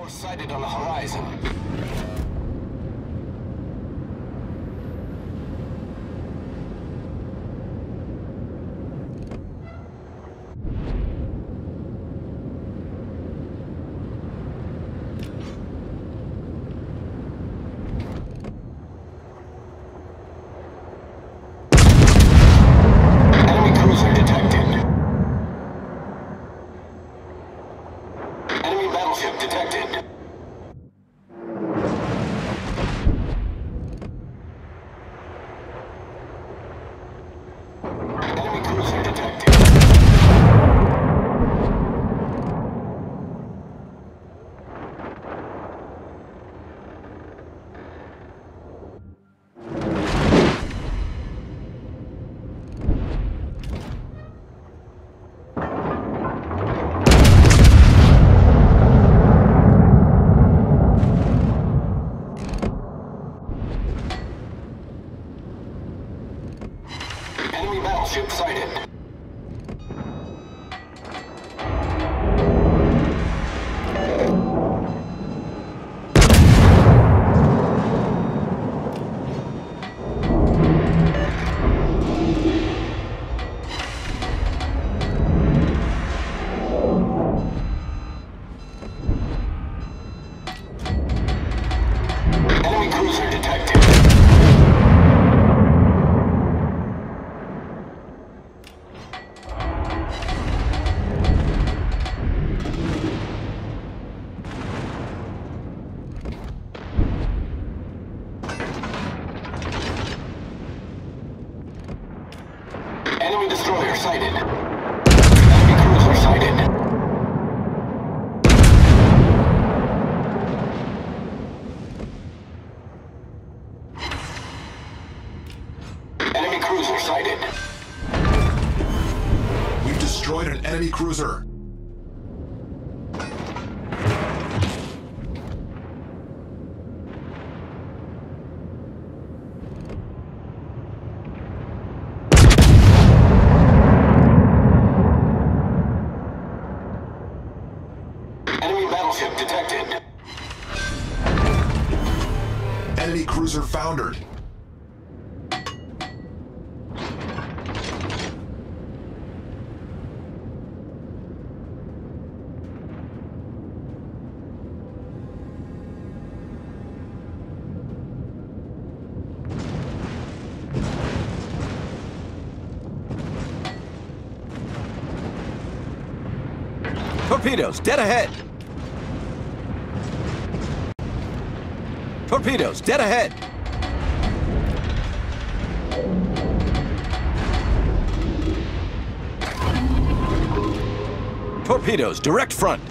Reinforce sighted on the horizon. Ship sighted. Enemy destroyer sighted. Enemy cruiser sighted. Enemy cruiser sighted. We've destroyed an enemy cruiser. Detected. Enemy cruiser foundered. Torpedoes, dead ahead! Torpedoes, dead ahead! Torpedoes, direct front!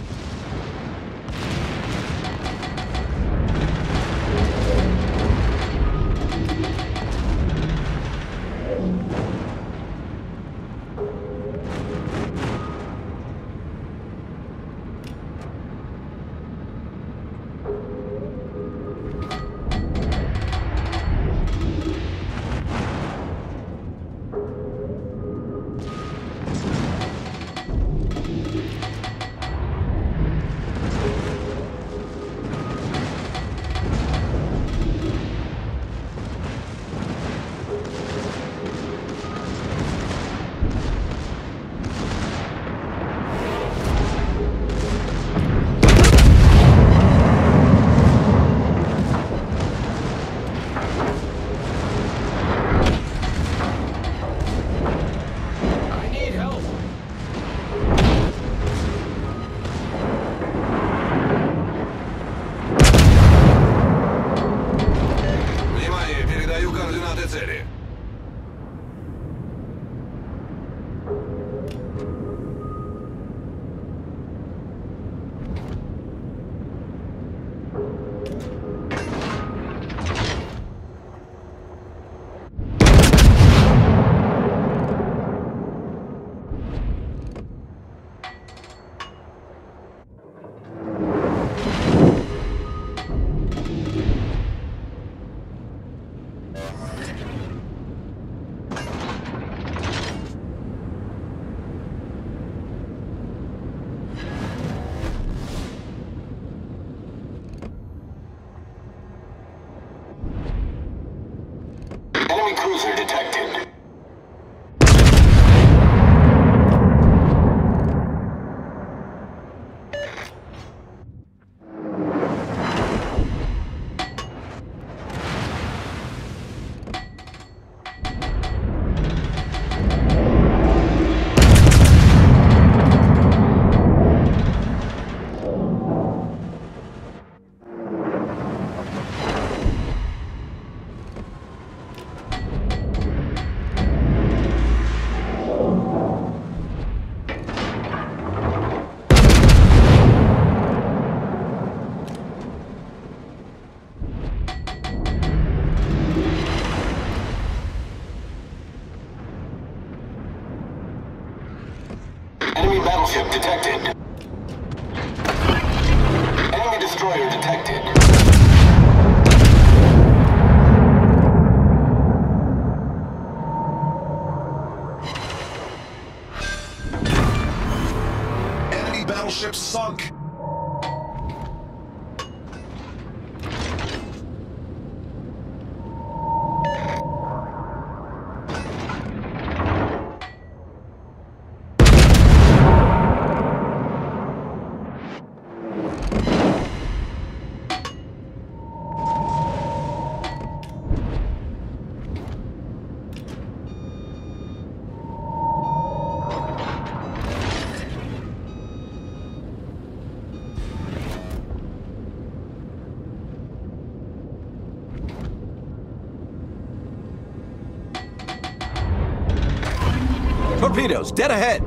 Torpedoes, dead ahead!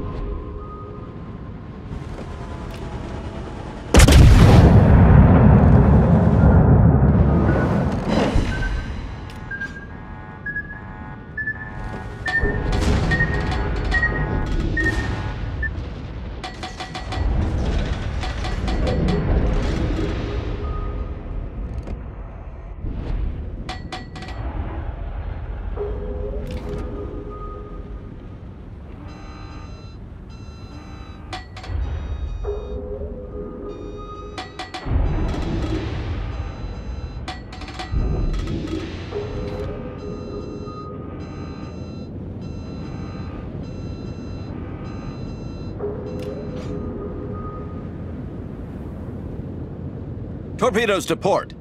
Torpedoes to port.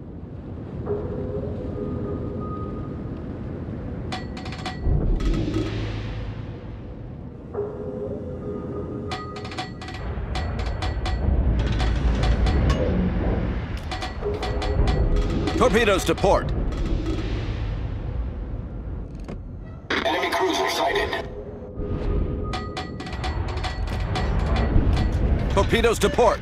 Torpedoes to port. Enemy cruiser sighted. Torpedoes to port.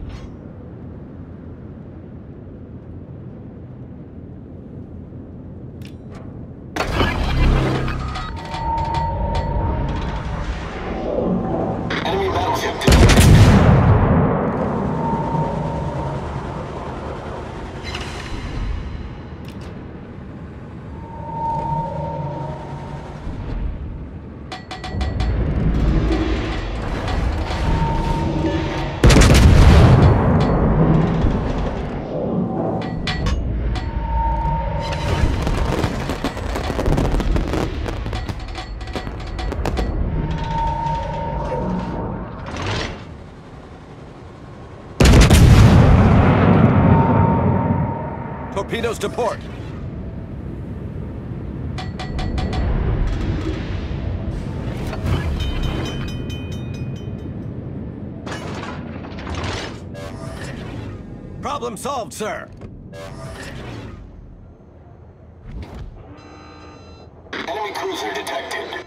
Torpedoes to port. Problem solved, sir. Enemy cruiser detected.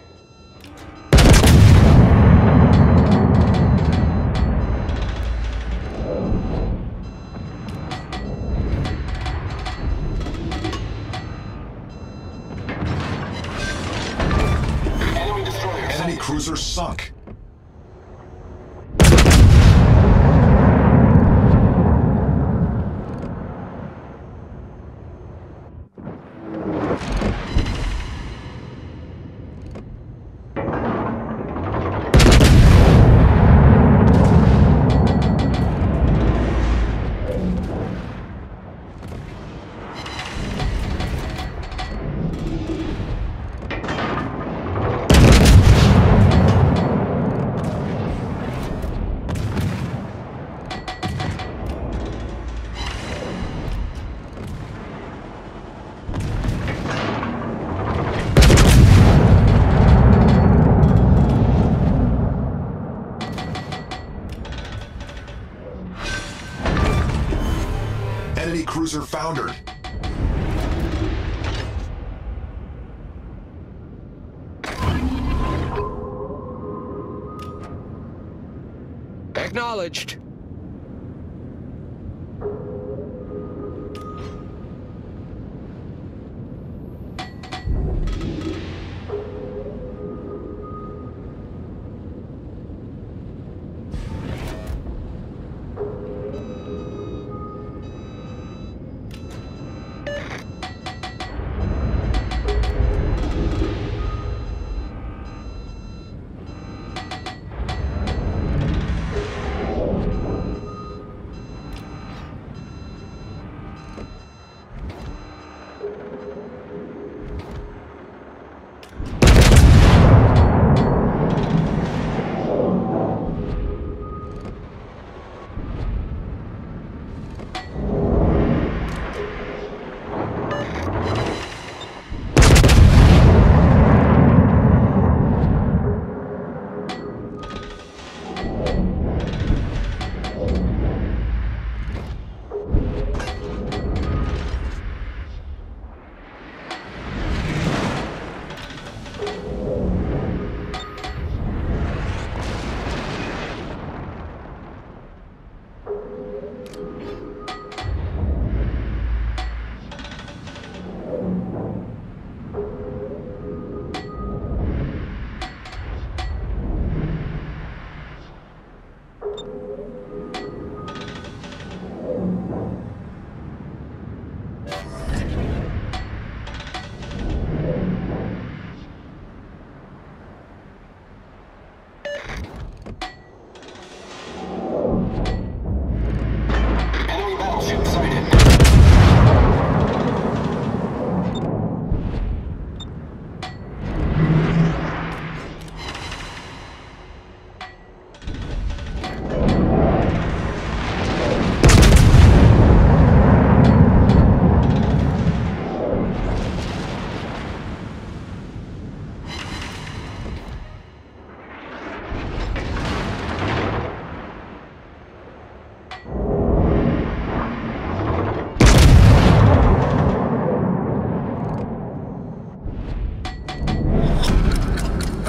Cruiser sunk. Enemy cruiser foundered. Acknowledged.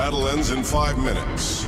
battle ends in 5 minutes.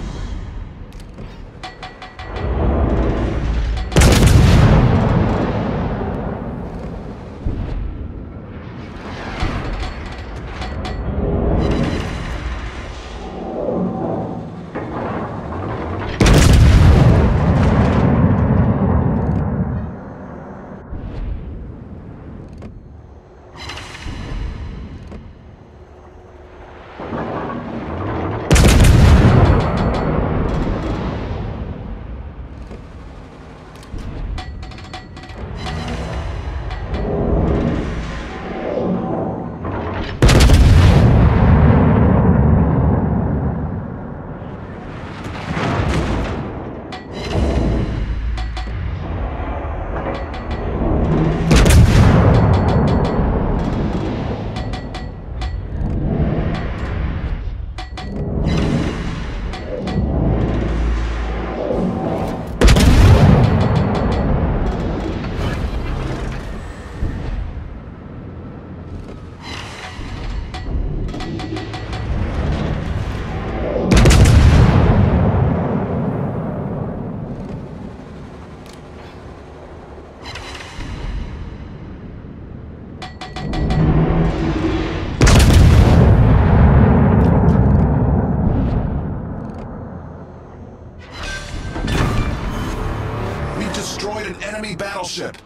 Destroyed an enemy battleship.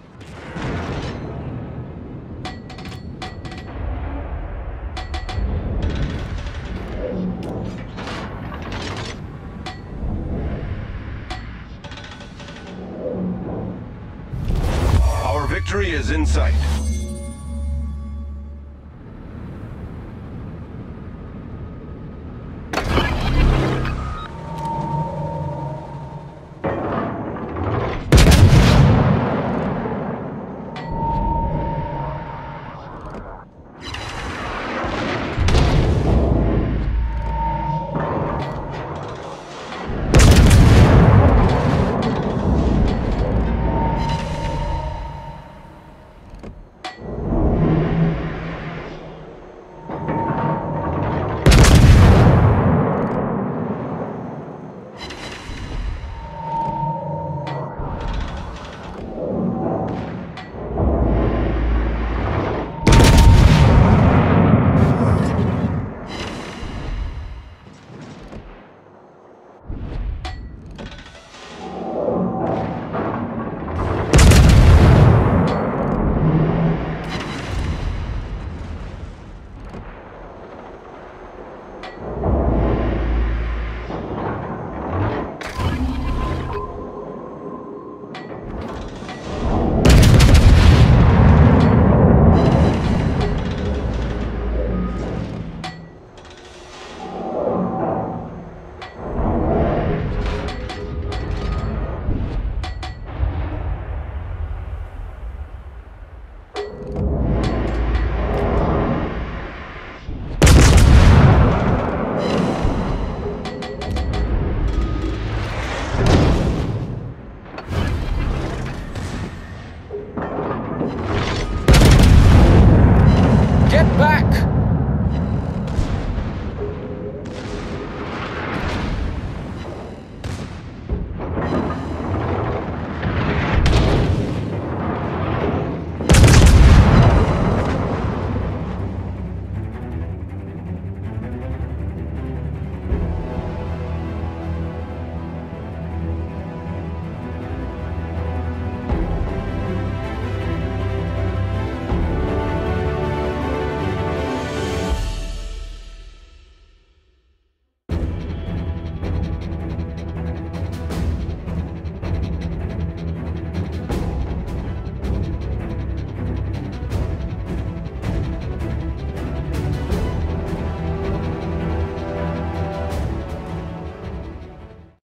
Our victory is in sight.